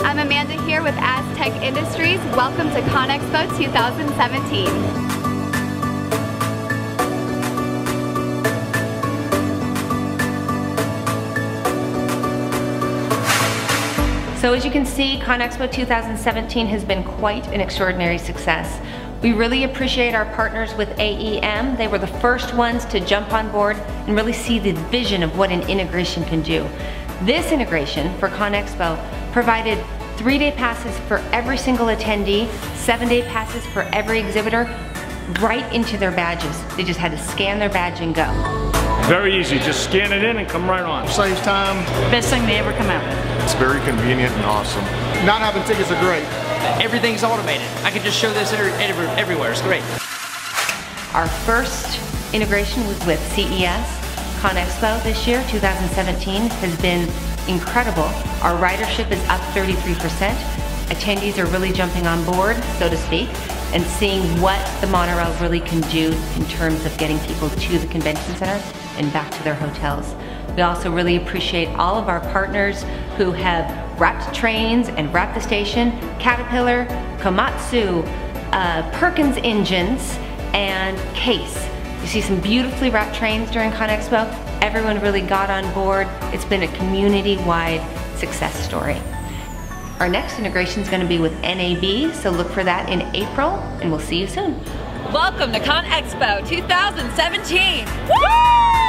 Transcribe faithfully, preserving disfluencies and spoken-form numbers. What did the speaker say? I'm Amanda here with Aztec Industries. Welcome to CONEXPO twenty seventeen. So as you can see, CONEXPO twenty seventeen has been quite an extraordinary success. We really appreciate our partners with A E M. They were the first ones to jump on board and really see the vision of what an integration can do. This integration for CONEXPO provided three-day passes for every single attendee, seven-day passes for every exhibitor, right into their badges. They just had to scan their badge and go. Very easy, just scan it in and come right on. Saves time. Best thing they ever come out with. It's very convenient and awesome. Not having tickets are great. Everything's automated. I can just show this everywhere, it's great. Our first integration was with C E S. CONEXPO this year, two thousand seventeen, has been incredible. Our ridership is up thirty-three percent. Attendees are really jumping on board, so to speak, and seeing what the monorail really can do in terms of getting people to the convention center and back to their hotels. We also really appreciate all of our partners who have wrapped trains and wrapped the station: Caterpillar, Komatsu, uh, Perkins Engines, and Case. You see some beautifully wrapped trains during CONEXPO. Everyone really got on board. It's been a community-wide success story. Our next integration is going to be with N A B, so look for that in April, and we'll see you soon. Welcome to CONEXPO twenty seventeen. Woo!